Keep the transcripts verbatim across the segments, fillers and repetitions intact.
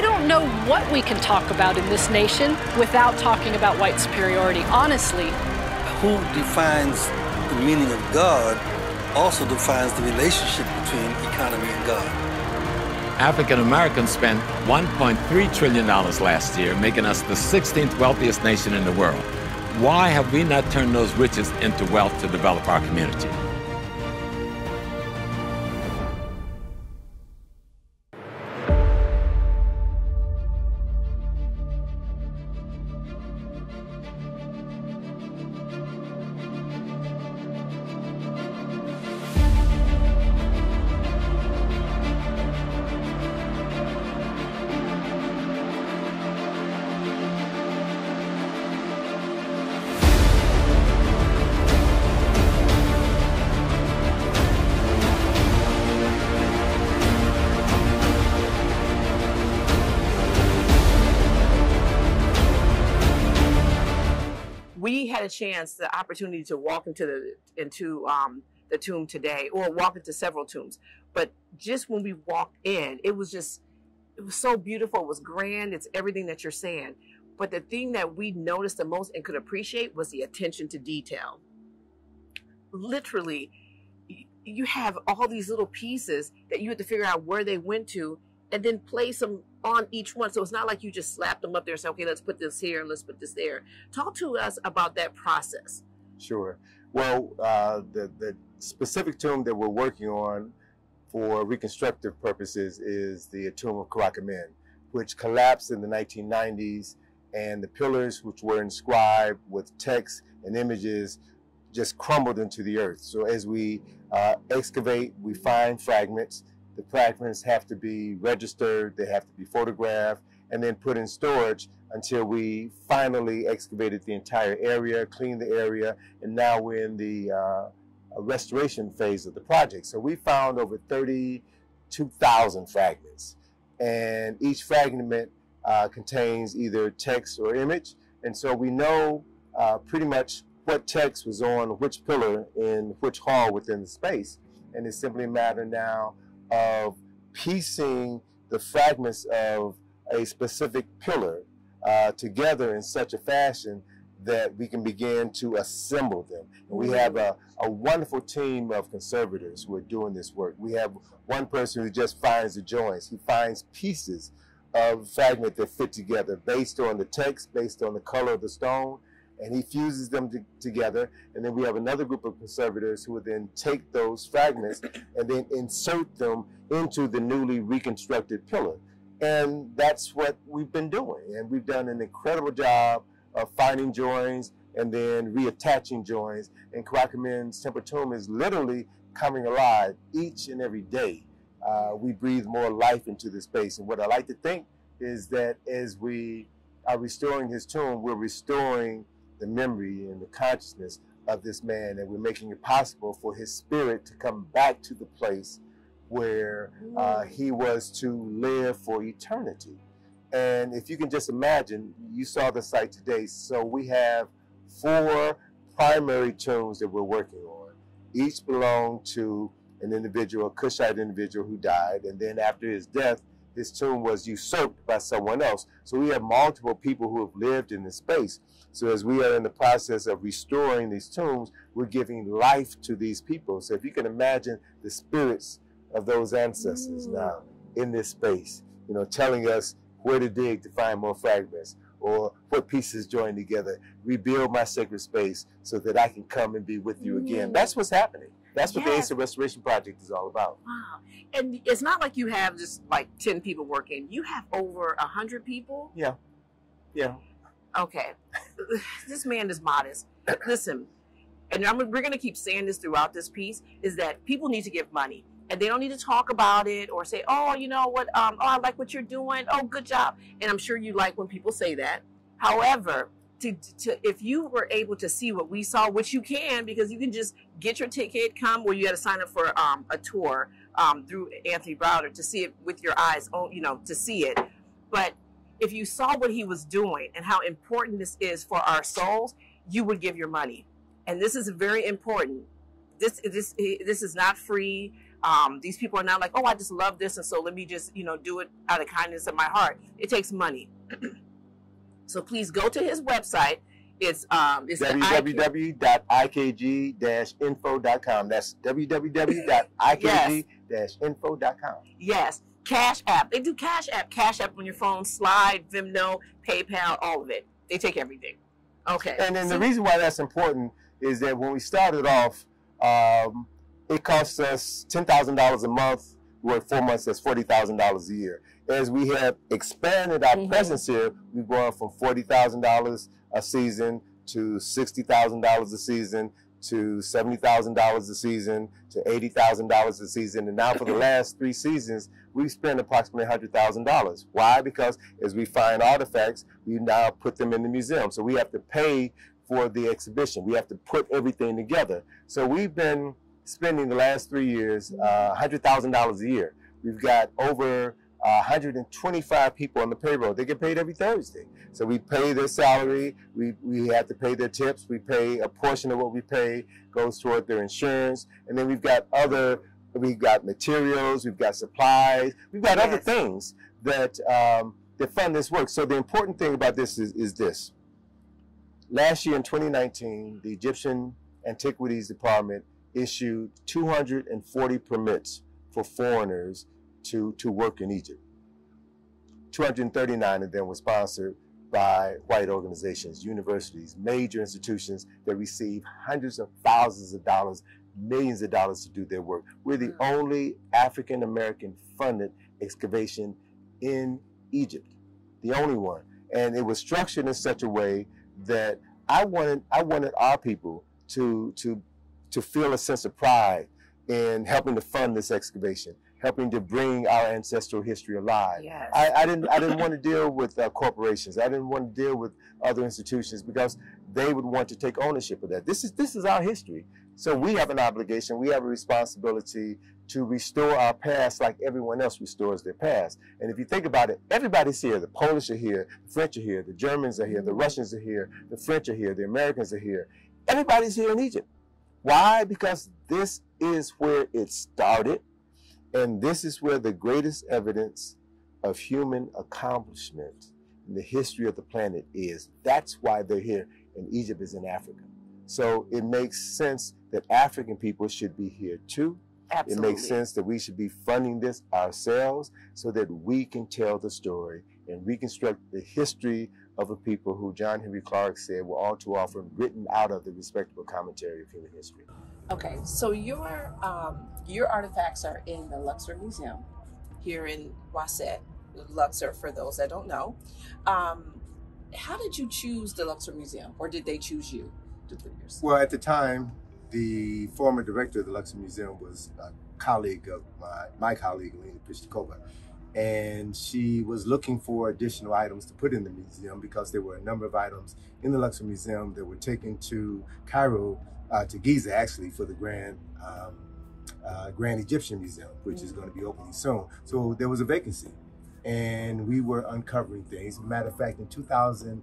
I don't know what we can talk about in this nation without talking about white superiority, honestly. Who defines the meaning of God also defines the relationship between economy and God. African Americans spent one point three trillion dollars last year, making us the sixteenth wealthiest nation in the world. Why have we not turned those riches into wealth to develop our community? Chance, the opportunity to walk into the into um, the tomb today, or walk into several tombs. But just when we walked in, it was just, it was so beautiful. It was grand. It's everything that you're saying. But the thing that we noticed the most and could appreciate was the attention to detail. Literally, you have all these little pieces that you had to figure out where they went to and then place them on each one. So it's not like you just slapped them up there and said, okay, let's put this here and let's put this there. Talk to us about that process. Sure. Well, uh, the, the specific tomb that we're working on for reconstructive purposes is the tomb of Karakhamun, which collapsed in the nineteen nineties, and the pillars, which were inscribed with text and images, just crumbled into the earth. So as we uh, excavate, we find fragments. The fragments have to be registered, they have to be photographed, and then put in storage until we finally excavated the entire area, cleaned the area, and now we're in the uh, restoration phase of the project. So we found over thirty-two thousand fragments, and each fragment uh, contains either text or image, and so we know uh, pretty much what text was on which pillar in which hall within the space, and it's simply a matter now of piecing the fragments of a specific pillar uh, together in such a fashion that we can begin to assemble them. And we have a, a wonderful team of conservators who are doing this work. We have one person who just finds the joints. He finds pieces of fragment that fit together based on the text, based on the color of the stone, and he fuses them to, together. And then we have another group of conservators who would then take those fragments and then insert them into the newly reconstructed pillar. And that's what we've been doing. And we've done an incredible job of finding joins and then reattaching joins. And Karakhamun's temple tomb is literally coming alive each and every day. Uh, we breathe more life into the space. And what I like to think is that as we are restoring his tomb, we're restoring the memory and the consciousness of this man, and we're making it possible for his spirit to come back to the place where uh, he was to live for eternity. And if you can just imagine, you saw the site today, so we have four primary tombs that we're working on. Each belonged to an individual, a Kushite individual who died, and then after his death, his tomb was usurped by someone else. So we have multiple people who have lived in this space. So as we are in the process of restoring these tombs, we're giving life to these people. So if you can imagine the spirits of those ancestors mm. now in this space, you know, telling us where to dig to find more fragments, or what pieces join together, rebuild my sacred space so that I can come and be with you mm. again. That's what's happening. That's what yes. the A S A Restoration Project is all about. Wow. And it's not like you have just like ten people working. You have over one hundred people? Yeah. Yeah. Okay. This man is modest. Listen, and I'm, we're going to keep saying this throughout this piece, is that people need to give money. And they don't need to talk about it or say, oh, you know what, um, oh, I like what you're doing. Oh, good job. And I'm sure you like when people say that. However, To, to, if you were able to see what we saw, which you can, because you can just get your ticket, come, or you got to sign up for um, a tour um, through Anthony Browder to see it with your eyes, you know, to see it. But if you saw what he was doing and how important this is for our souls, you would give your money. And this is very important. This, this, this is not free. Um, these people are not like, oh, I just love this, and so let me just, you know, do it out of kindness of my heart. It takes money. So please go to his website. It's, um, it's w w w dot i k g dash info dot com. That's w w w dot i k g dash info dot com. Yes. Cash App. They do Cash App. Cash App on your phone, Slide, Vimeo, PayPal, all of it. They take everything. Okay. And then so, the reason why that's important is that when we started off, um, it cost us ten thousand dollars a month. We worked four months, that's forty thousand dollars a year. As we have expanded our mm-hmm. presence here, we've gone from forty thousand dollars a season to sixty thousand dollars a season to seventy thousand dollars a season to eighty thousand dollars a season. And now for the last three seasons, we've spent approximately one hundred thousand dollars. Why? Because as we find artifacts, we now put them in the museum. So we have to pay for the exhibition. We have to put everything together. So we've been spending the last three years uh, one hundred thousand dollars a year. We've got over Uh, one hundred twenty-five people on the payroll. They get paid every Thursday. So we pay their salary. We, we have to pay their tips. We pay a portion of what we pay goes toward their insurance. And then we've got other, we've got materials, we've got supplies, we've got yes. other things that, um, that fund this work. So the important thing about this is, is this. Last year in twenty nineteen, the Egyptian Antiquities Department issued two hundred forty permits for foreigners to, to work in Egypt. two hundred thirty-nine of them were sponsored by white organizations, universities, major institutions that receive hundreds of thousands of dollars, millions of dollars to do their work. We're the only African-American funded excavation in Egypt, the only one. And it was structured in such a way that I wanted, I wanted our people to, to, to feel a sense of pride in helping to fund this excavation, helping to bring our ancestral history alive. Yes. I, I didn't, I didn't want to deal with uh, corporations. I didn't want to deal with other institutions because they would want to take ownership of that. This is, this is our history. So we have an obligation, we have a responsibility to restore our past like everyone else restores their past. And if you think about it, everybody's here. The Polish are here, the French are here, the Germans are here, the Russians are here, the French are here, the Americans are here. Everybody's here in Egypt. Why? Because this is where it started. And this is where the greatest evidence of human accomplishment in the history of the planet is. That's why they're here, and Egypt is in Africa. So it makes sense that African people should be here too. Absolutely. It makes sense that we should be funding this ourselves so that we can tell the story and reconstruct the history of a people who John Henrik Clarke said were all too often written out of the respectable commentary of human history. Okay, so your um, your artifacts are in the Luxor Museum here in Waset, Luxor, for those that don't know. Um, how did you choose the Luxor Museum, or did they choose you? Well, at the time, the former director of the Luxor Museum was a colleague of my, my colleague, Elena Pischikova, and she was looking for additional items to put in the museum because there were a number of items in the Luxor Museum that were taken to Cairo Uh, to Giza, actually, for the Grand um, uh, Grand Egyptian Museum, which mm-hmm. is going to be opening soon. So there was a vacancy, and we were uncovering things. Matter of fact, in two thousand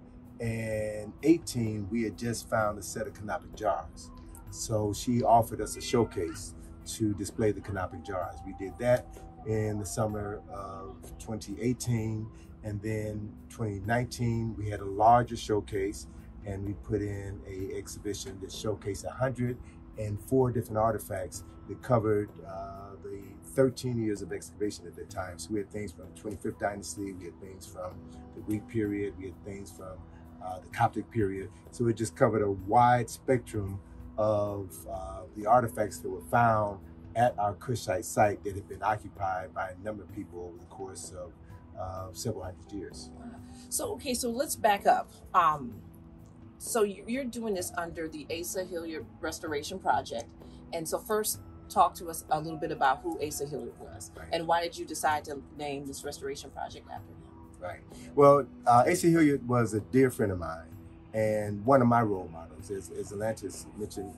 eighteen, we had just found a set of Canopic jars. So she offered us a showcase to display the Canopic jars. We did that in the summer of twenty eighteen, and then twenty nineteen, we had a larger showcase, and we put in an exhibition that showcased one hundred four different artifacts that covered uh, the thirteen years of excavation at that time. So we had things from the twenty-fifth dynasty, we had things from the Greek period, we had things from uh, the Coptic period. So it just covered a wide spectrum of uh, the artifacts that were found at our Kushite site that had been occupied by a number of people over the course of uh, several hundred years. So, okay, so let's back up. Um, So you're doing this under the Asa Hilliard Restoration Project. And so first, talk to us a little bit about who Asa Hilliard was. Right. And why did you decide to name this restoration project after him? Right. Well, uh, Asa Hilliard was a dear friend of mine and one of my role models. As, as Atlantis mentioned,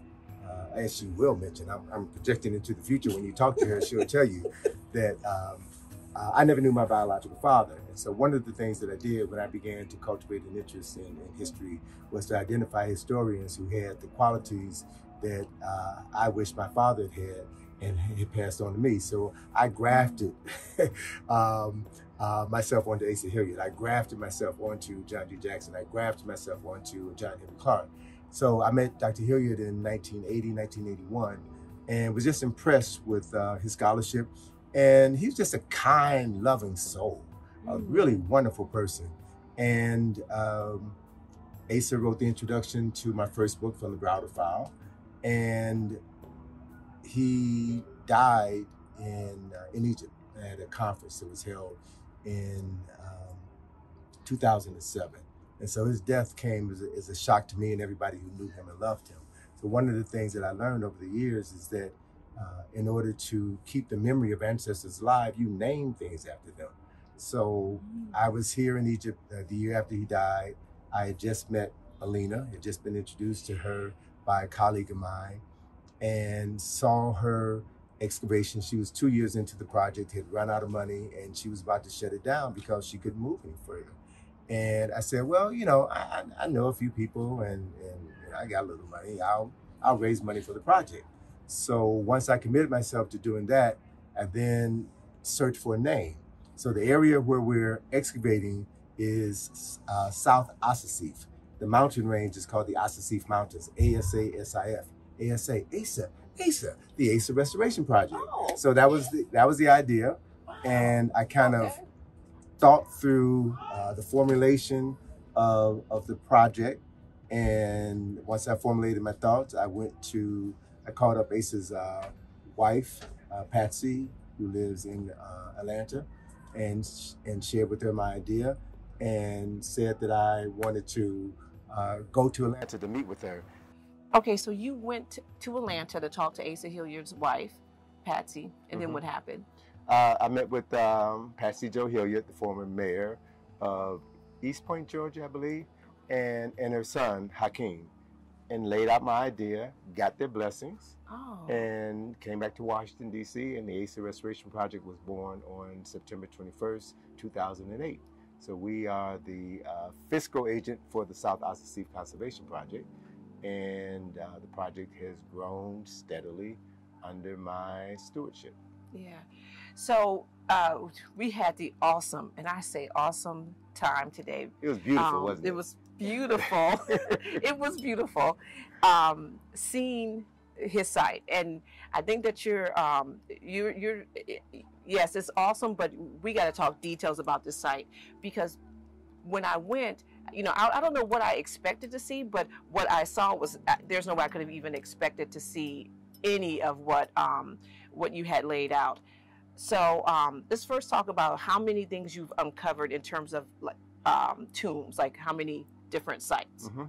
uh, as she will mention, I'm, I'm projecting into the future. When you talk to her, she'll tell you that um, Uh, I never knew my biological father. And so one of the things that I did when I began to cultivate an interest in, in history was to identify historians who had the qualities that uh, I wish my father had had and it passed on to me. So I grafted um, uh, myself onto Asa Hilliard. I grafted myself onto John D. Jackson. I grafted myself onto John Henrik Clarke. So I met Doctor Hilliard in nineteen eighty, nineteen eighty-one, and was just impressed with uh, his scholarship. And he was just a kind, loving soul, a really wonderful person. And um, Asa wrote the introduction to my first book, From the Browder File, and he died in, uh, in Egypt at a conference that was held in um, two thousand seven. And so his death came as a, as a shock to me and everybody who knew him and loved him. So one of the things that I learned over the years is that uh, in order to keep the memory of ancestors alive, you name things after them. So I was here in Egypt uh, the year after he died. I had just met Elena, had just been introduced to her by a colleague of mine, and saw her excavation. She was two years into the project, had run out of money, and she was about to shut it down because she couldn't move any further. And I said, well, you know, I, I know a few people, and, and you know, I got a little money. I'll, I'll raise money for the project. So once I committed myself to doing that, I then searched for a name. So the area where we're excavating is uh, South Asasif. The mountain range is called the Asasif Mountains, A S A S I F. A S A, ASA, ASA, the ASA Restoration Project. Oh, so that was the, that was the idea. Wow. And I kind okay. of thought through uh, the formulation of, of the project. And once I formulated my thoughts, I went to, I called up ASA's uh, wife, uh, Patsy, who lives in uh, Atlanta, and, and shared with her my idea, and said that I wanted to uh, go to Atlanta to meet with her. Okay, so you went to Atlanta to talk to Asa Hilliard's wife, Patsy, and mm-hmm. then what happened? Uh, I met with um, Patsy Jo Hilliard, the former mayor of East Point, Georgia, I believe, and, and her son, Hakeem, and laid out my idea, got their blessings, oh. and came back to Washington, D C, and the Asa Restoration Project was born on September twenty-first, two thousand eight. So we are the uh, fiscal agent for the South Asasif Conservation Project, and uh, the project has grown steadily under my stewardship. Yeah, so uh, we had the awesome, and I say awesome, time today. It was beautiful, um, wasn't it? It was beautiful. It was beautiful, um, seeing his site. And I think that you're, um, you're, you're, yes, it's awesome, but we got to talk details about this site, because when I went, you know, I, I don't know what I expected to see, but what I saw was, uh, there's no way I could have even expected to see any of what um, what you had laid out. So um, let's first talk about how many things you've uncovered in terms of um, tombs, like how many different sites. Mm-hmm.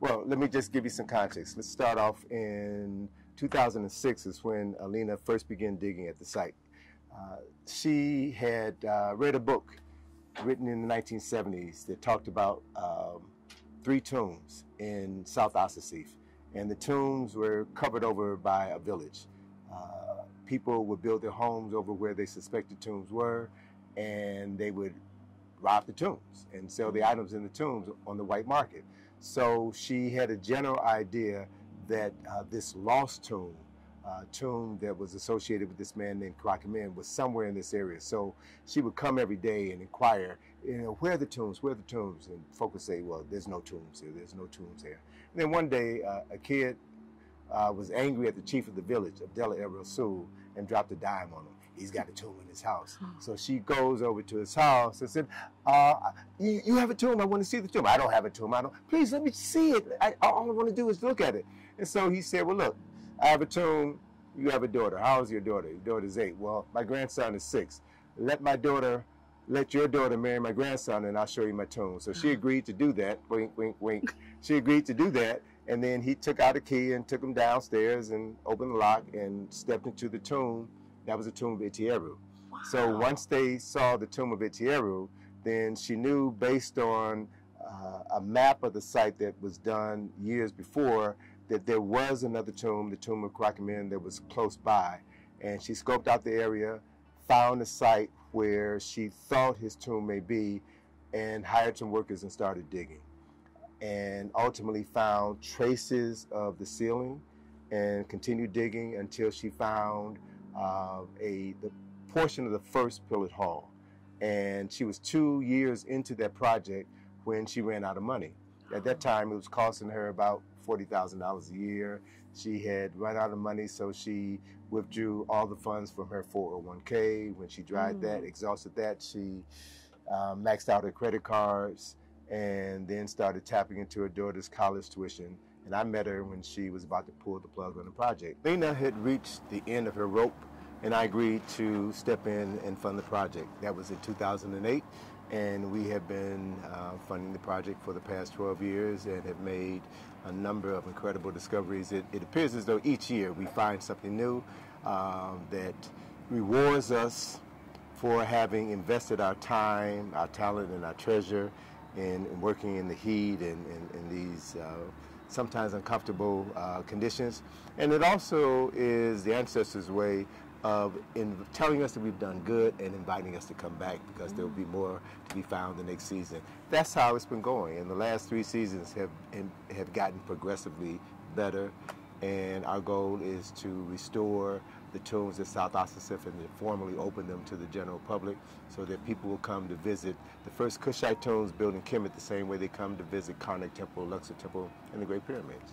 Well, let me just give you some context. Let's start off in two thousand six is when Elena first began digging at the site. Uh, she had uh, read a book written in the nineteen seventies that talked about um, three tombs in South Asasif. And the tombs were covered over by a village. Uh, people would build their homes over where they suspected tombs were, and they would rob the tombs and sell the items in the tombs on the white market. So she had a general idea that uh, this lost tomb, uh, tomb that was associated with this man named Karakhamun, was somewhere in this area. So she would come every day and inquire, you know, where are the tombs, where are the tombs? And folks would say, well, there's no tombs here, there's no tombs here. And then one day, uh, a kid uh, was angry at the chief of the village, Abdallah El Rasul, and dropped a dime on him. He's got a tomb in his house. So she goes over to his house and said, uh, you, you have a tomb, I want to see the tomb. I don't have a tomb, I don't, please let me see it. I, all I want to do is look at it. And so he said, well, look, I have a tomb, you have a daughter. How old is your daughter? Your daughter's eight. Well, my grandson is six. Let my daughter, let your daughter marry my grandson, and I'll show you my tomb. So she agreed to do that, wink, wink, wink. She agreed to do that, and then he took out a key and took him downstairs and opened the lock and stepped into the tomb. That was the tomb of Irtieru. Wow. So once they saw the tomb of Irtieru, then she knew, based on uh, a map of the site that was done years before, that there was another tomb, the tomb of Karakhamun, that was close by. And she scoped out the area, found a site where she thought his tomb may be, and hired some workers and started digging. And ultimately found traces of the ceiling and continued digging until she found uh, a the portion of the first pillared hall. And she was two years into that project when she ran out of money. At that time, it was costing her about forty thousand dollars a year. She had run out of money, so she withdrew all the funds from her four oh one K. When she tried mm. that, exhausted that, she uh, maxed out her credit cards and then started tapping into her daughter's college tuition. And I met her when she was about to pull the plug on the project. Lena had reached the end of her rope, and I agreed to step in and fund the project. That was in two thousand eight. And we have been uh, funding the project for the past twelve years and have made a number of incredible discoveries. It, it appears as though each year we find something new um, that rewards us for having invested our time, our talent, and our treasure in, in working in the heat and, and, and these uh, sometimes uncomfortable uh, conditions. And it also is the ancestors' way of in telling us that we've done good and inviting us to come back, because mm. there will be more to be found the next season. That's how it's been going, and the last three seasons have have gotten progressively better, and our goal is to restore the tombs at South Asasif and to formally open them to the general public so that people will come to visit the first Kushite tombs built in Kemet the same way they come to visit Karnak Temple, Luxor Temple, and the Great Pyramids.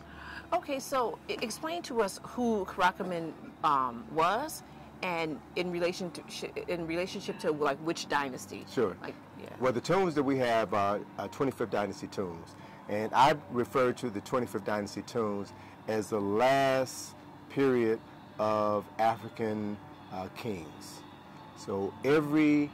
Okay, so explain to us who Karakhamun um, was, and in relation to in relationship to like which dynasty? Sure. Like, yeah. Well, the tombs that we have are, are twenty-fifth dynasty tombs, and I refer to the twenty-fifth dynasty tombs as the last period of African uh, kings. So every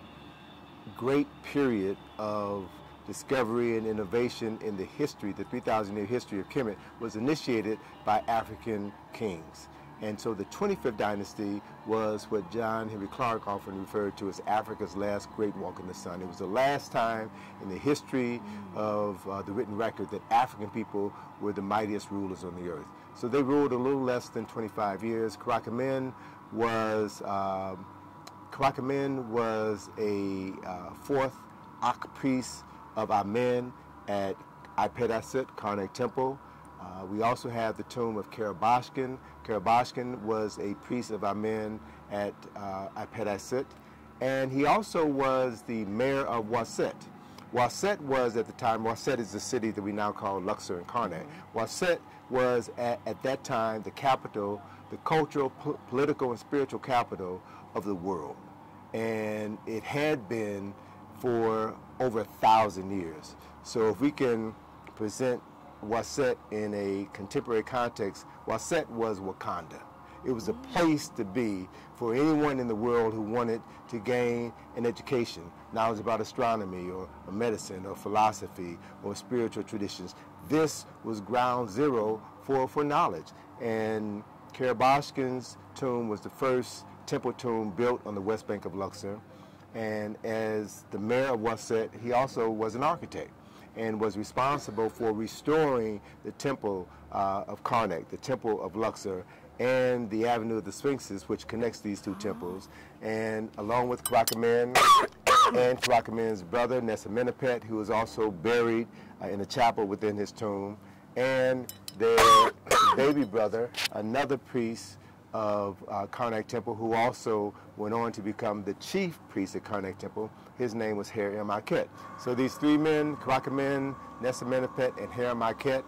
great period of discovery and innovation in the history, the three thousand year history of Kemet, was initiated by African kings. And so the twenty-fifth dynasty was what John Henrik Clarke often referred to as Africa's last great walk in the sun. It was the last time in the history of uh, the written record that African people were the mightiest rulers on the earth. So they ruled a little less than twenty-five years. Karakhamun was, uh, Karakhamun was a uh, fourth Ak priest of Amen at Ipedasit, Karnak Temple. Uh, we also have the tomb of Karabashkin. Karabashkin was a priest of Amen at uh, Ipedasit, and he also was the mayor of Waset. Waset was at the time, Waset is the city that we now call Luxor and Karnak. Mm-hmm. Waset was at, at that time the capital, the cultural, po political, and spiritual capital of the world, and it had been for over a thousand years. So if we can present Waset in a contemporary context, Waset was Wakanda. It was a place to be for anyone in the world who wanted to gain an education, knowledge about astronomy or medicine or philosophy or spiritual traditions. This was ground zero for, for knowledge. And Karabashkin's tomb was the first temple tomb built on the west bank of Luxor. And as the mayor of Waset, he also was an architect and was responsible for restoring the temple uh, of Karnak, the temple of Luxor, and the Avenue of the Sphinxes, which connects these two temples. And along with Karakhamun and Karakhamun's brother, Nesamenopet, who is also buried uh, in a chapel within his tomb, and their baby brother, another priest of uh, Karnak Temple, who also went on to become the chief priest at Karnak Temple. His name was Harmakhet. So these three men, Karakhamun, Nesamenopet, and Harmakhet,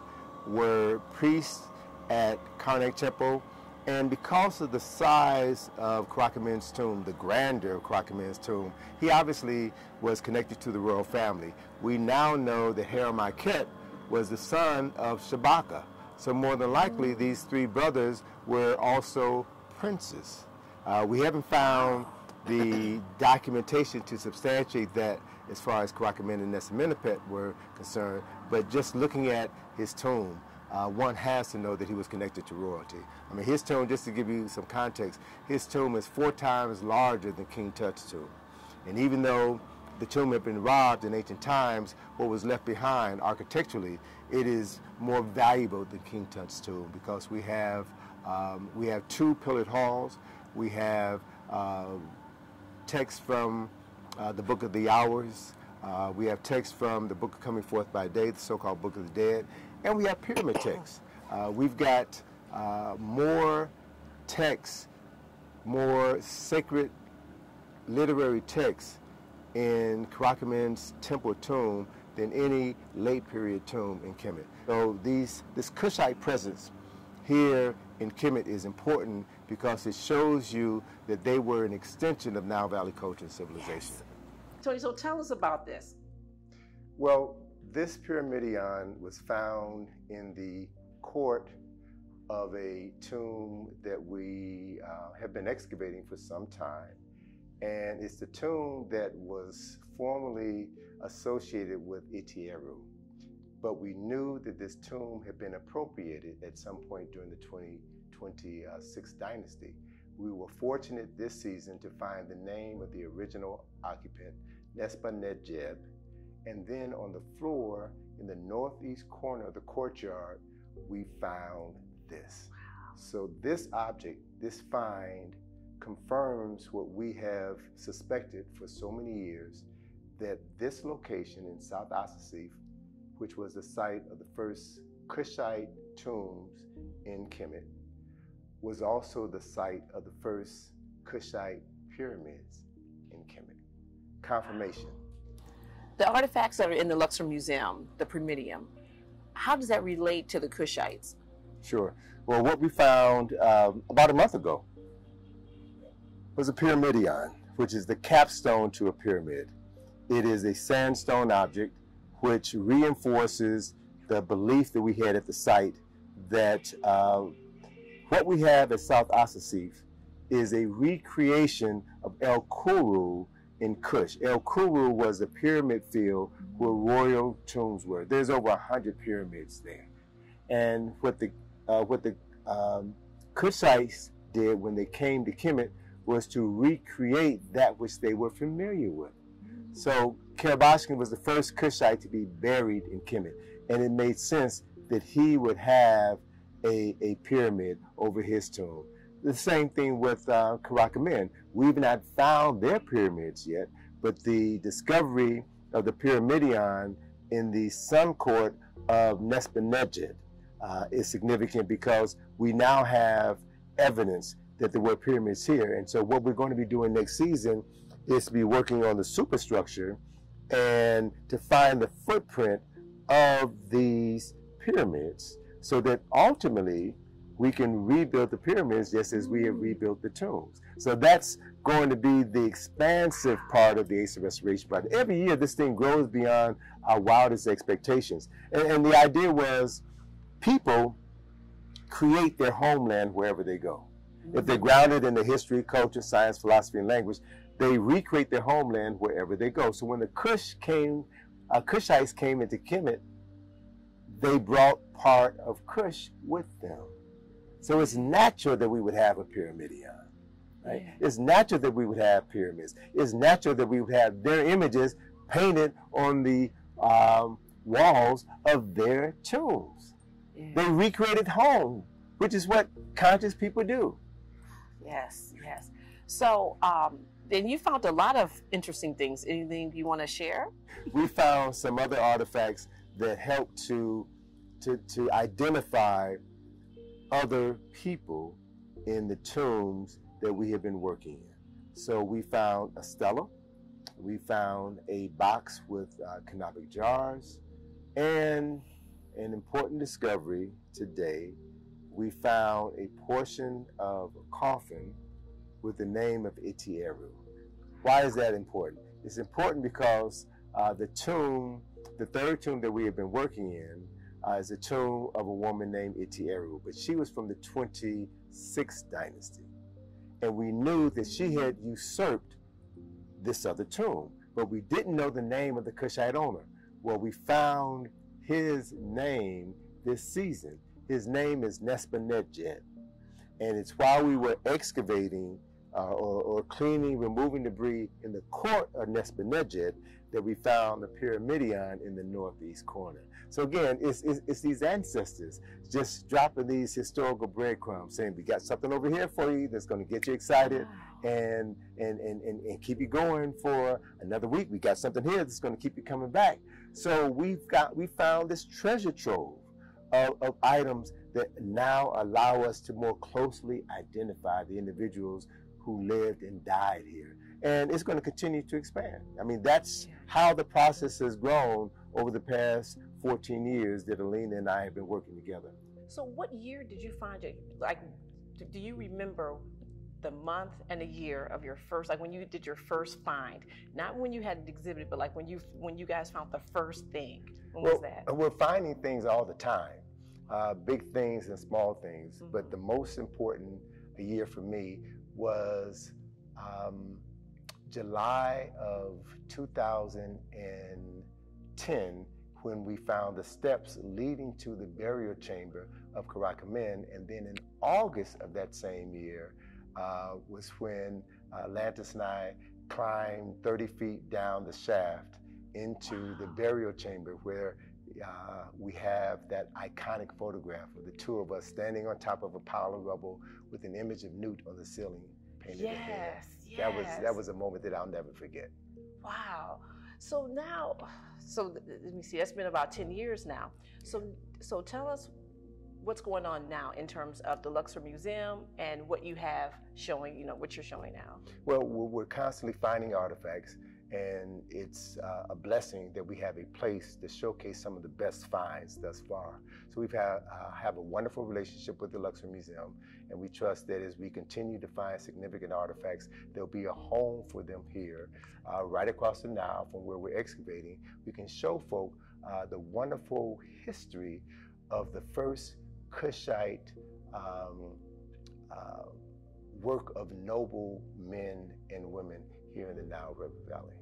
were priests at Karnak Temple. And because of the size of Karakhamun's tomb, the grandeur of Karakhamun's tomb, he obviously was connected to the royal family. We now know that Harmakhet was the son of Shabaka. So more than likely, these three brothers were also princes. Uh, we haven't found the documentation to substantiate that as far as Karakhamun and Nesamenopet were concerned, but just looking at his tomb, uh, one has to know that he was connected to royalty. I mean, his tomb, just to give you some context, his tomb is four times larger than King Tut's tomb. And even though the tomb had been robbed in ancient times, what was left behind architecturally, it is more valuable than King Tut's tomb, because we have um, we have two pillared halls, we have uh, texts from uh, the Book of the Hours, uh, we have texts from the Book of Coming Forth by Day, the so-called Book of the Dead, and we have pyramid texts. Uh, we've got uh, more texts, more sacred literary texts in Karakhamun's temple tomb than any late period tomb in Kemet. So these, this Kushite presence here in Kemet is important because it shows you that they were an extension of Nile Valley culture and civilization. Yes. So, so tell us about this. Well, this pyramidion was found in the court of a tomb that we uh, have been excavating for some time. And it's the tomb that was formerly associated with Irtieru. But we knew that this tomb had been appropriated at some point during the twenty twenty-six dynasty. We were fortunate this season to find the name of the original occupant, Nespa Netjeb. And then on the floor in the northeast corner of the courtyard, we found this. Wow. So this object, this find, confirms what we have suspected for so many years, that this location in South Asasif, which was the site of the first Kushite tombs in Kemet, was also the site of the first Kushite pyramids in Kemet. Confirmation. The artifacts that are in the Luxor Museum, the Pyramidium, how does that relate to the Kushites? Sure. Well, what we found um, about a month ago was a pyramidion, which is the capstone to a pyramid. It is a sandstone object which reinforces the belief that we had at the site that uh, what we have at South Asasif is a recreation of El Kurru in Kush. El Kurru was a pyramid field where royal tombs were. There's over one hundred pyramids there. And what the, uh, what the um, Kushites did when they came to Kemet was to recreate that which they were familiar with. So Karabashkin was the first Kushite to be buried in Kemet, and it made sense that he would have a, a pyramid over his tomb. The same thing with uh, Karakhamun. We've not found their pyramids yet, but the discovery of the pyramidion in the sun court of Nesbenedjet uh, is significant because we now have evidence that there were pyramids here. And so what we're going to be doing next season is to be working on the superstructure and to find the footprint of these pyramids so that ultimately we can rebuild the pyramids just as we have rebuilt the tombs. So that's going to be the expansive part of the A S A Restoration Project. Every year this thing grows beyond our wildest expectations. And, and the idea was people create their homeland wherever they go. If they're grounded in the history, culture, science, philosophy, and language, they recreate their homeland wherever they go. So when the Kush came, uh, Kushites came into Kemet, they brought part of Kush with them. So it's natural that we would have a pyramidion, right? Yeah. It's natural that we would have pyramids. It's natural that we would have their images painted on the um, walls of their tombs. Yeah. They recreated home, which is what conscious people do. Yes, yes. So um, then you found a lot of interesting things. Anything you want to share? We found some other artifacts that help to, to, to identify other people in the tombs that we have been working in. So we found a stela, we found a box with uh, canopic jars, and an important discovery today, we found a portion of a coffin with the name of Irtieru. Why is that important? It's important because uh, the tomb, the third tomb that we have been working in, uh, is the tomb of a woman named Irtieru, but she was from the twenty-sixth dynasty. And we knew that she had usurped this other tomb, but we didn't know the name of the Kushite owner. Well, we found his name this season. His name is Nesbenedjet. And it's while we were excavating uh, or, or cleaning, removing debris in the court of Nesbenedjet that we found the pyramidion in the northeast corner. So again, it's, it's, it's these ancestors just dropping these historical breadcrumbs, saying, we got something over here for you that's gonna get you excited and, and, and, and, and keep you going for another week. We got something here that's gonna keep you coming back. So we've got, we found this treasure trove of, of items that now allow us to more closely identify the individuals who lived and died here. And it's going to continue to expand. I mean, that's how the process has grown over the past fourteen years that Elena and I have been working together. So what year did you find it? Like, do you remember the month and the year of your first, like when you did your first find? Not when you had an exhibit, but like when you when you guys found the first thing. What well, was that? We're finding things all the time, uh, big things and small things. Mm-hmm. But the most important year for me was um, July of two thousand ten, when we found the steps leading to the burial chamber of Karakhamun. And then in August of that same year uh, was when Atlantis and I climbed thirty feet down the shaft into wow. the burial chamber, where uh, we have that iconic photograph of the two of us standing on top of a pile of rubble with an image of Newt on the ceiling painted. Yes, yes. That was, that was a moment that I'll never forget. Wow. So now, so let me see, that's been about ten years now. So so tell us what's going on now in terms of the Luxor Museum and what you have showing, you know, what you're showing now. Well, we're constantly finding artifacts, and it's uh, a blessing that we have a place to showcase some of the best finds thus far. So we've had, uh, have a wonderful relationship with the Luxor Museum, and we trust that as we continue to find significant artifacts, there'll be a home for them here, uh, right across the Nile from where we're excavating. We can show folk uh, the wonderful history of the first Kushite um, uh, work of noble men and women here in the Nile River Valley.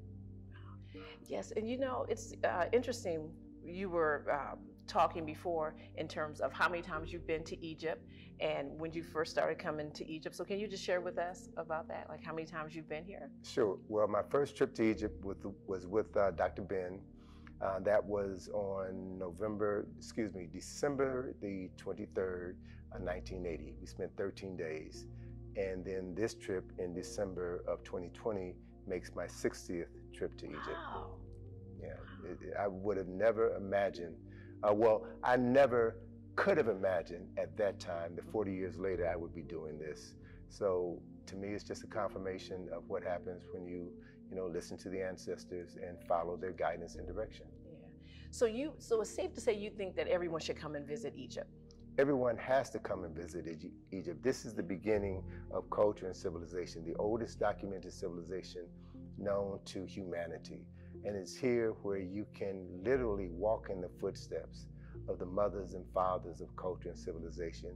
Yes, and you know, it's uh, interesting, you were uh, talking before in terms of how many times you've been to Egypt and when you first started coming to Egypt. So can you just share with us about that, like how many times you've been here? Sure, well, my first trip to Egypt with, was with uh, Doctor Ben. Uh, that was on November, excuse me, December the twenty-third, uh, nineteen eighty. We spent thirteen days. And then this trip in December of twenty twenty makes my sixtieth trip to Egypt. Wow. Yeah, wow. It, it, I would have never imagined, uh, well, I never could have imagined at that time that forty years later I would be doing this. So to me, it's just a confirmation of what happens when you, you know, listen to the ancestors and follow their guidance and direction. Yeah. So you, so it's safe to say you think that everyone should come and visit Egypt? Everyone has to come and visit Egypt. This is the beginning of culture and civilization, the oldest documented civilization known to humanity. And it's here where you can literally walk in the footsteps of the mothers and fathers of culture and civilization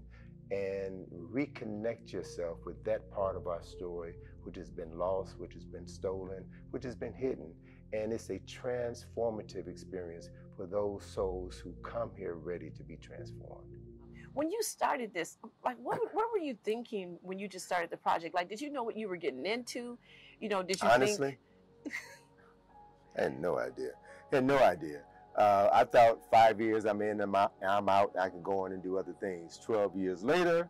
and reconnect yourself with that part of our story which has been lost, which has been stolen, which has been hidden. And it's a transformative experience for those souls who come here ready to be transformed. When you started this, like, what, what were you thinking when you just started the project? Like, did you know what you were getting into? You know, did you honestly? Think... I had no idea. I had no idea. Uh, I thought five years I'm in, I'm out, I'm out, I can go on and do other things. twelve years later,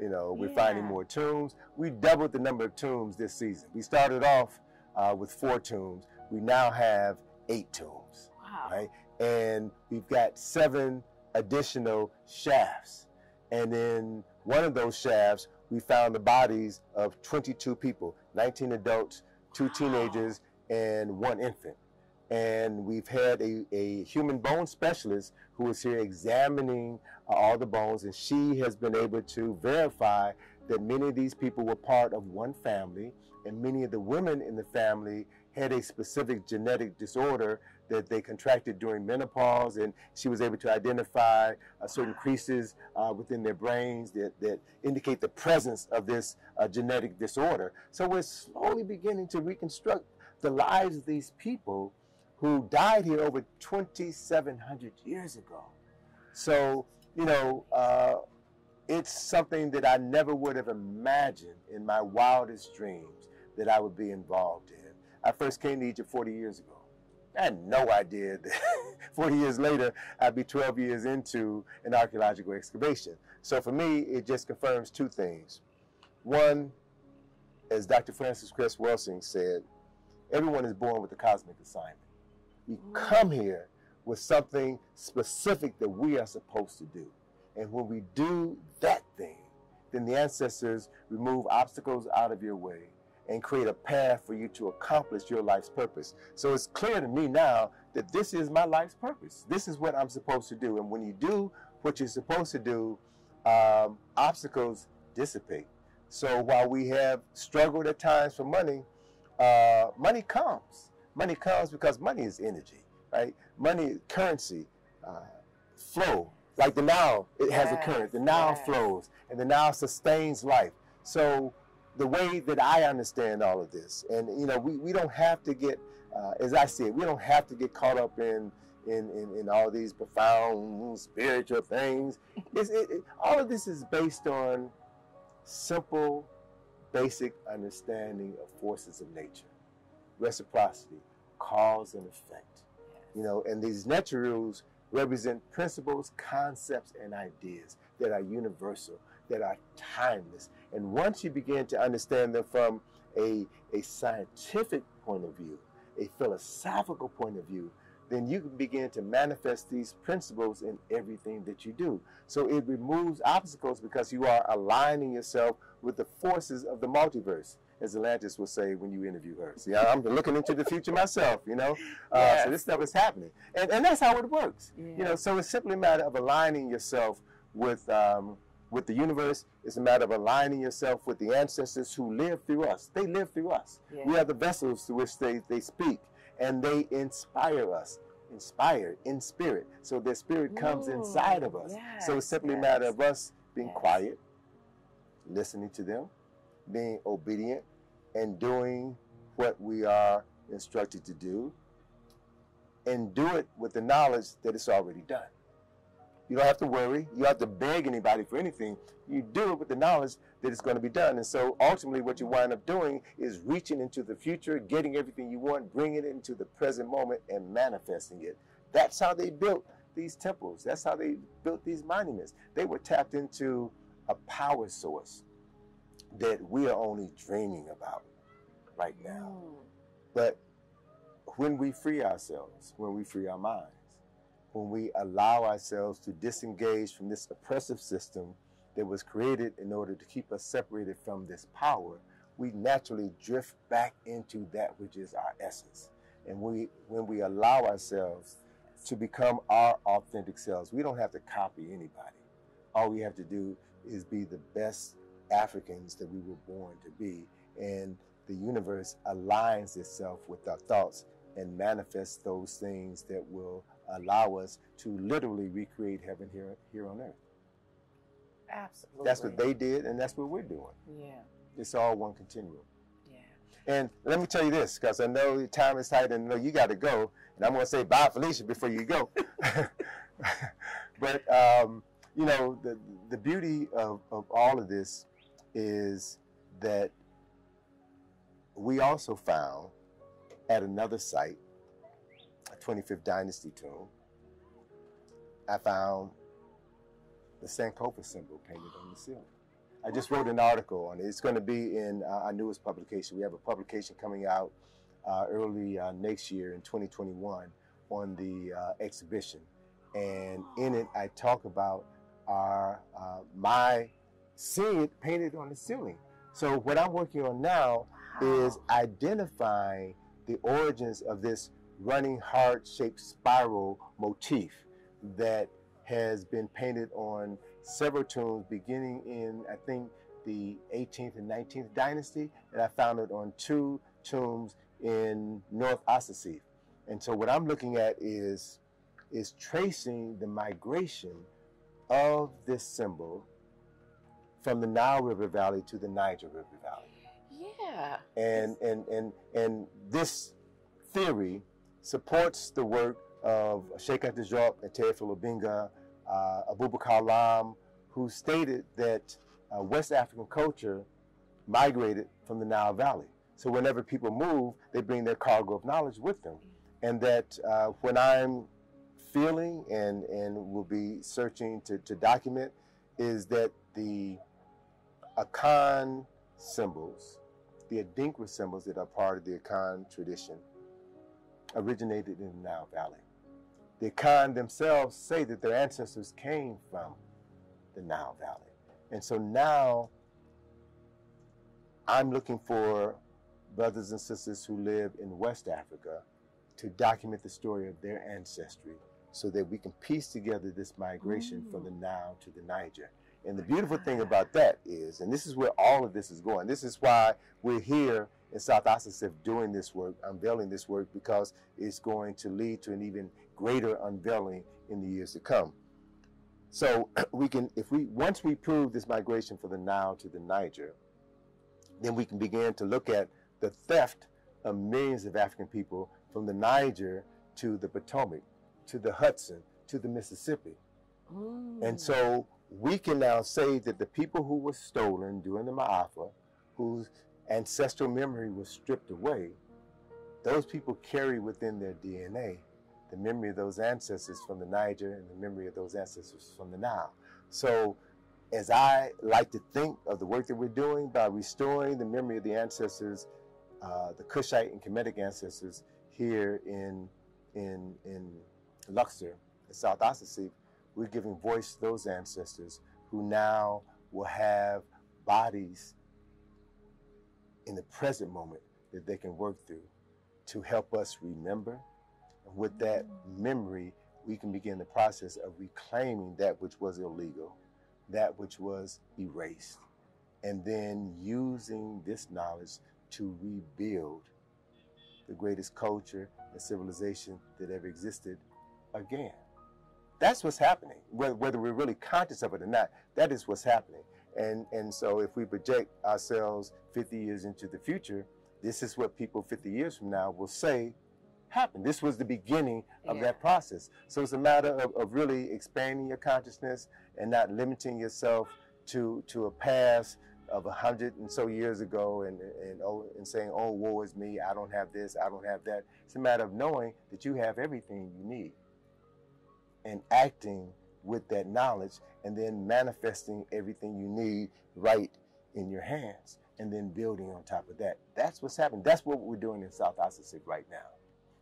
you know, we're yeah. finding more tombs. We doubled the number of tombs this season. We started off uh, with four tombs. We now have eight tombs. Wow. Right? And we've got seven additional shafts. And in one of those shafts, we found the bodies of twenty-two people, nineteen adults, two teenagers, and one infant. And we've had a, a human bone specialist who is here examining uh, all the bones, and she has been able to verify that many of these people were part of one family, and many of the women in the family had a specific genetic disorder that they contracted during menopause, and she was able to identify uh, certain creases uh, within their brains that, that indicate the presence of this uh, genetic disorder. So we're slowly beginning to reconstruct the lives of these people who died here over twenty-seven hundred years ago. So, you know, uh, it's something that I never would have imagined in my wildest dreams that I would be involved in. I first came to Egypt forty years ago. I had no idea that forty years later, I'd be twelve years into an archaeological excavation. So for me, it just confirms two things. One, as Doctor Francis Cress Welsing said, everyone is born with a cosmic assignment. We come here with something specific that we are supposed to do. And when we do that thing, then the ancestors remove obstacles out of your way and create a path for you to accomplish your life's purpose. So it's clear to me now that this is my life's purpose. This is what I'm supposed to do. And when you do what you're supposed to do, um, obstacles dissipate. So while we have struggled at times for money, uh, money comes. Money comes because money is energy, right? Money, currency, uh, flow. Like the Nile, it has yes, a current. The Nile yes. flows, and the Nile sustains life. So the way that I understand all of this, and you know, we, we don't have to get, uh, as I see it, we don't have to get caught up in in, in, in all these profound spiritual things. It's, it, it, all of this is based on simple, basic understanding of forces of nature, reciprocity, cause and effect. You know, and these nature rules represent principles, concepts, and ideas that are universal, that are timeless. And once you begin to understand them from a, a scientific point of view, a philosophical point of view, then you can begin to manifest these principles in everything that you do. So it removes obstacles because you are aligning yourself with the forces of the multiverse, as Atlantis will say when you interview her. See, I'm looking into the future myself, you know? Uh, yes. So this stuff is happening. And, and that's how it works. Yeah. You know, so it's simply a matter of aligning yourself with, um, with the universe. It's a matter of aligning yourself with the ancestors who live through us. They live through us. Yeah. We are the vessels through which they, they speak, and they inspire us. Inspired in spirit. So their spirit comes Ooh, inside of us. Yes, so it's simply yes. a matter of us being yes. quiet, listening to them, being obedient, and doing what we are instructed to do, and do it with the knowledge that it's already done. You don't have to worry. You don't have to beg anybody for anything. You do it with the knowledge that it's going to be done. And so ultimately what you wind up doing is reaching into the future, getting everything you want, bringing it into the present moment, and manifesting it. That's how they built these temples. That's how they built these monuments. They were tapped into a power source that we are only dreaming about right now. Mm. But when we free ourselves, when we free our minds, when we allow ourselves to disengage from this oppressive system that was created in order to keep us separated from this power, we naturally drift back into that which is our essence. And we, when we allow ourselves to become our authentic selves, we don't have to copy anybody. All we have to do is be the best Africans that we were born to be, and the universe aligns itself with our thoughts and manifests those things that will allow us to literally recreate heaven here here on earth. Absolutely. That's what they did, and that's what we're doing. Yeah. It's all one continuum. Yeah. And let me tell you this, because I know your time is tight and I know you got to go, and I'm going to say bye, Felicia, before you go. But, um, you know, the, the beauty of, of all of this is that we also found at another site, a twenty-fifth Dynasty tomb, I found the Sankofa symbol painted on the ceiling. I just wrote an article on it. It's going to be in uh, our newest publication. We have a publication coming out uh, early uh, next year in twenty twenty-one on the uh, exhibition. And in it, I talk about our, uh, my seeing it painted on the ceiling. So what I'm working on now wow. is identifying the origins of this running heart-shaped spiral motif that has been painted on several tombs beginning in, I think, the eighteenth and nineteenth dynasty. And I found it on two tombs in North Asasif. And so what I'm looking at is, is tracing the migration of this symbol from the Nile River Valley to the Niger River Valley. Yeah. And, and, and, and this theory supports the work of Sheikh Antijop and Teofil Obinga, uh, Abubakar Lam, who stated that uh, West African culture migrated from the Nile Valley. So whenever people move, they bring their cargo of knowledge with them. And that uh, when I'm feeling and, and will be searching to, to document is that the Akan symbols, the Adinkra symbols that are part of the Akan tradition originated in the Nile Valley. The Akan themselves say that their ancestors came from the Nile Valley. And so now I'm looking for brothers and sisters who live in West Africa to document the story of their ancestry so that we can piece together this migration mm. from the Nile to the Niger. And the beautiful thing about that is, and this is where all of this is going, this is why we're here in South Asasif doing this work, unveiling this work, because it's going to lead to an even greater unveiling in the years to come. So we can, if we, once we prove this migration from the Nile to the Niger, then we can begin to look at the theft of millions of African people from the Niger to the Potomac, to the Hudson, to the Mississippi. Ooh. And so we can now say that the people who were stolen during the Ma'afa, whose ancestral memory was stripped away, those people carry within their D N A the memory of those ancestors from the Niger and the memory of those ancestors from the Nile. So as I like to think of the work that we're doing by restoring the memory of the ancestors, uh, the Kushite and Kemetic ancestors here in, in, in Luxor, in South Asasif, we're giving voice to those ancestors who now will have bodies in the present moment that they can work through to help us remember. And with that memory, we can begin the process of reclaiming that which was illegal, that which was erased, and then using this knowledge to rebuild the greatest culture and civilization that ever existed again. That's what's happening, whether, whether we're really conscious of it or not. That is what's happening. And, and so if we project ourselves fifty years into the future, this is what people fifty years from now will say happened. This was the beginning of yeah. that process. So it's a matter of, of really expanding your consciousness and not limiting yourself to, to a past of a hundred and so years ago and, and, and, and saying, oh, woe is me, I don't have this, I don't have that. It's a matter of knowing that you have everything you need and acting with that knowledge and then manifesting everything you need right in your hands and then building on top of that. That's what's happening. That's what we're doing in South Asasif right now.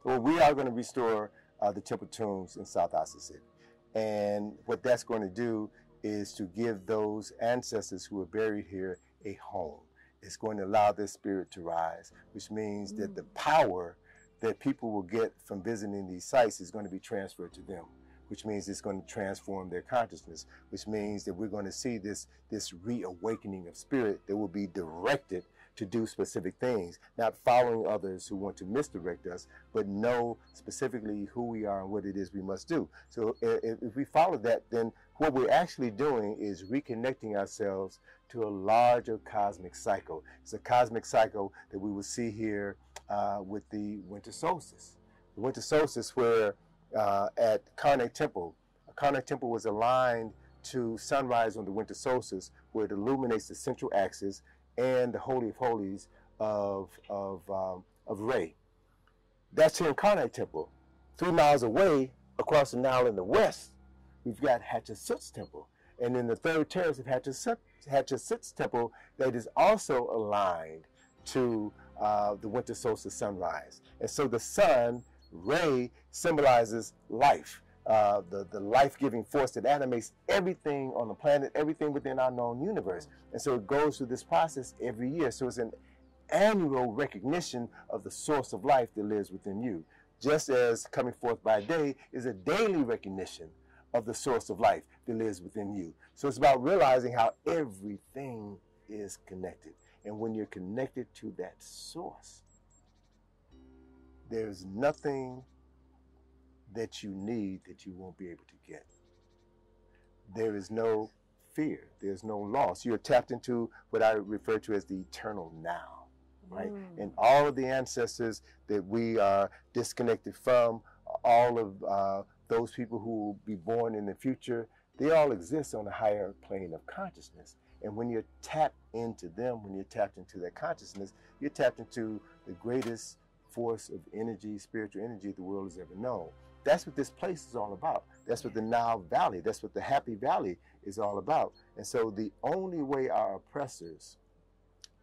Well, we are going to restore uh, the temple tombs in South Asasif. And what that's going to do is to give those ancestors who are buried here a home. It's going to allow their spirit to rise, which means mm-hmm. that the power that people will get from visiting these sites is going to be transferred to them, which means it's going to transform their consciousness, which means that we're going to see this, this reawakening of spirit that will be directed to do specific things, not following others who want to misdirect us, but know specifically who we are and what it is we must do. So if, if we follow that, then what we're actually doing is reconnecting ourselves to a larger cosmic cycle. It's a cosmic cycle that we will see here uh, with the winter solstice. The winter solstice where Uh, at Karnak Temple. Karnak Temple was aligned to sunrise on the winter solstice, where it illuminates the central axis and the Holy of Holies of, of, um, of Re. That's here in Karnak Temple. Three miles away, across the Nile in the west, we've got Hatshepsut's Temple. And in the third terrace of Hatshepsut, Hatshepsut's Temple, that is also aligned to uh, the winter solstice sunrise. And so the sun, Ray, symbolizes life, uh, the, the life-giving force that animates everything on the planet, everything within our known universe. And so it goes through this process every year. So it's an annual recognition of the source of life that lives within you, just as coming forth by day is a daily recognition of the source of life that lives within you. So it's about realizing how everything is connected. And when you're connected to that source, there's nothing that you need that you won't be able to get. There is no fear. There's no loss. You're tapped into what I refer to as the eternal now, right? Mm. And all of the ancestors that we are disconnected from, all of uh, those people who will be born in the future, they all exist on a higher plane of consciousness. And when you're tapped into them, when you're tapped into their consciousness, you're tapped into the greatest force of energy, spiritual energy the world has ever known. That's what this place is all about. That's what the Nile Valley, that's what the Happy Valley is all about. And so the only way our oppressors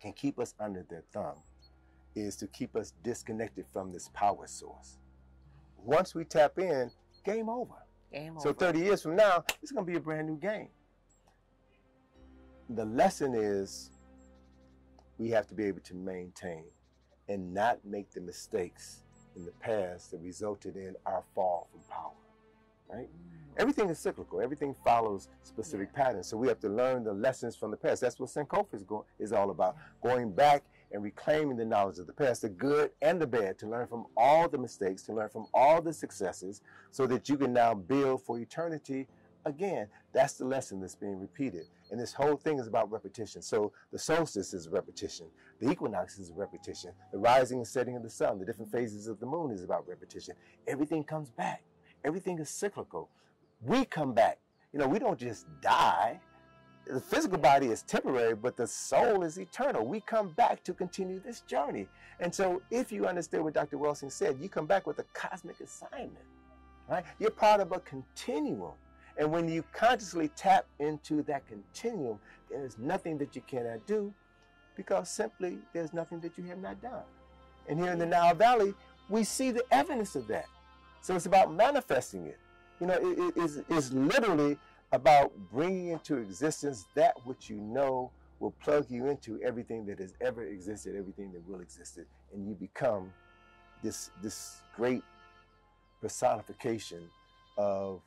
can keep us under their thumb is to keep us disconnected from this power source. Once we tap in, Game over. Game over. So thirty years from now, it's going to be a brand new game. The lesson is we have to be able to maintain and not make the mistakes in the past that resulted in our fall from power, right? Mm. Everything is cyclical. Everything follows specific yeah. patterns. So we have to learn the lessons from the past. That's what Sankofa is, go is all about, yeah. going back and reclaiming the knowledge of the past, the good and the bad, to learn from all the mistakes, to learn from all the successes, so that you can now build for eternity again. That's the lesson that's being repeated. And this whole thing is about repetition. So the solstice is repetition. The equinox is repetition. The rising and setting of the sun, the different phases of the moon is about repetition. Everything comes back. Everything is cyclical. We come back. You know, we don't just die. The physical body is temporary, but the soul is eternal. We come back to continue this journey. And so if you understand what Doctor Welsing said, you come back with a cosmic assignment, right? You're part of a continuum. And when you consciously tap into that continuum, there's nothing that you cannot do, because simply there's nothing that you have not done. And here in the Nile Valley, we see the evidence of that. So it's about manifesting it. You know, it, it, it's, it's literally about bringing into existence that which you know will plug you into everything that has ever existed, everything that will existed, and you become this, this great personification of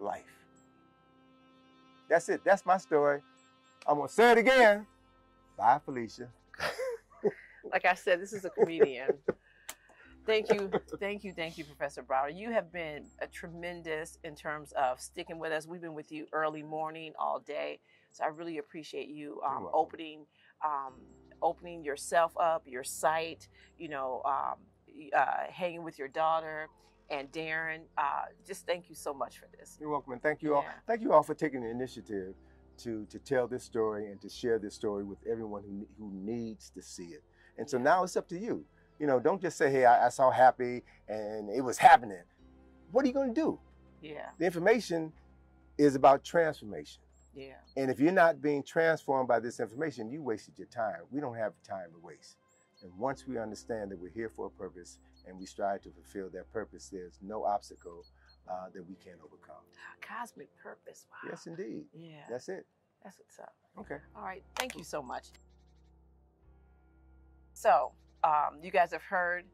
life. That's it. That's my story. I'm going to say it again. Bye, Felicia. Like I said, this is a comedian. Thank you, thank you, thank you, Professor Browder. You have been a tremendous in terms of sticking with us. We've been with you early morning, all day. So I really appreciate you um, opening, um, opening yourself up, your site, you know, um, uh, hanging with your daughter and Darren. Uh, just thank you so much for this. You're welcome, and thank you yeah. all. Thank you all for taking the initiative to to tell this story and to share this story with everyone who who needs to see it. And so yeah. now it's up to you. You know, don't just say, hey, I, I saw Happy and it was happening. What are you going to do? Yeah. The information is about transformation. Yeah. And if you're not being transformed by this information, you wasted your time. We don't have time to waste. And once we understand that we're here for a purpose and we strive to fulfill that purpose, there's no obstacle uh, that we can't overcome. Cosmic purpose. Wow. Yes, indeed. Yeah. That's it. That's what's up. Okay. All right. Thank you so much. So, Um, you guys have heard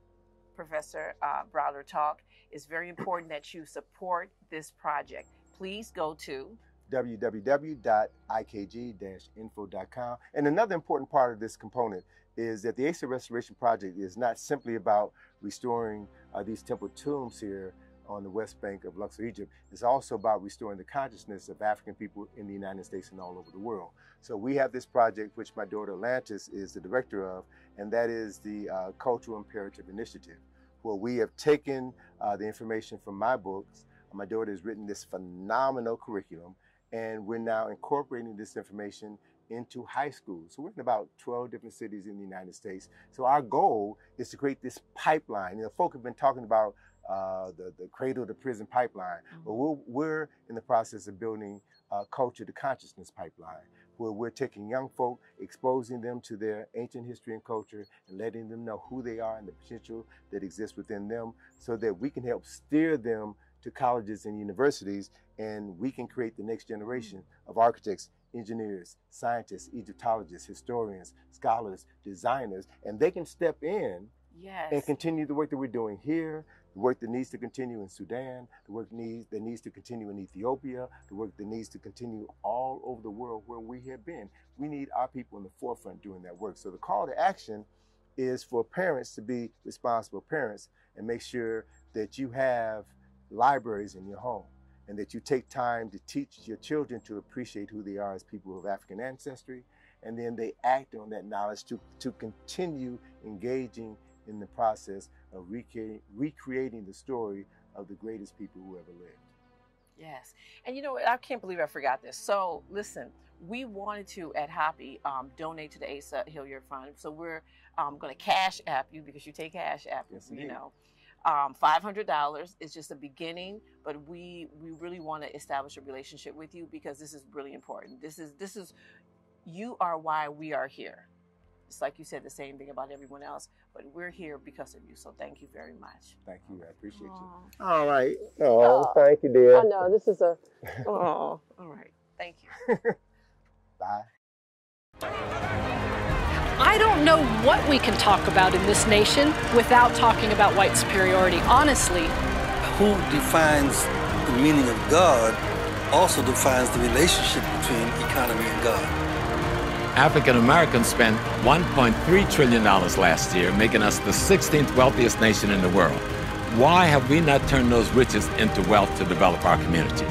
Professor uh, Browder talk. It's very important that you support this project. Please go to w w w dot i k g dash info dot com. And another important part of this component is that the A S A Restoration Project is not simply about restoring uh, these temple tombs here on the West Bank of Luxor, Egypt. It's also about restoring the consciousness of African people in the United States and all over the world. So we have this project, which my daughter Atlantis is the director of, and that is the uh, Cultural Imperative Initiative, where we have taken uh, the information from my books. My daughter has written this phenomenal curriculum, and we're now incorporating this information into high school. So we're in about twelve different cities in the United States. So our goal is to create this pipeline. You know, folk have been talking about Uh, the, the cradle to prison pipeline. Mm-hmm. But we're, we're in the process of building a culture to consciousness pipeline, where we're taking young folk, exposing them to their ancient history and culture, and letting them know who they are and the potential that exists within them, so that we can help steer them to colleges and universities, and we can create the next generation mm-hmm. of architects, engineers, scientists, Egyptologists, historians, scholars, designers, and they can step in yes. and continue the work that we're doing here, the work that needs to continue in Sudan, the work needs, that needs to continue in Ethiopia, the work that needs to continue all over the world where we have been. We need our people in the forefront doing that work. So the call to action is for parents to be responsible parents and make sure that you have libraries in your home, and that you take time to teach your children to appreciate who they are as people of African ancestry, and then they act on that knowledge to, to continue engaging in the process of recreating, recreating the story of the greatest people who ever lived. Yes, and you know what? I can't believe I forgot this. So listen, we wanted to at Happy um, donate to the Asa Hilliard Fund. So we're um, going to cash app you, because you take cash app, yes, you know. Um, five hundred dollars is just a beginning, but we we really want to establish a relationship with you, because this is really important. This is this is you are why we are here. It's like you said the same thing about everyone else, but we're here because of you. So thank you very much. Thank you. I appreciate Aww. you. All right. Oh, thank you, dear. I know this is a. Oh, all right. Thank you. Bye. I don't know what we can talk about in this nation without talking about white superiority. Honestly, who defines the meaning of God also defines the relationship between economy and God. African Americans spent one point three trillion dollars last year, making us the sixteenth wealthiest nation in the world. Why have we not turned those riches into wealth to develop our community?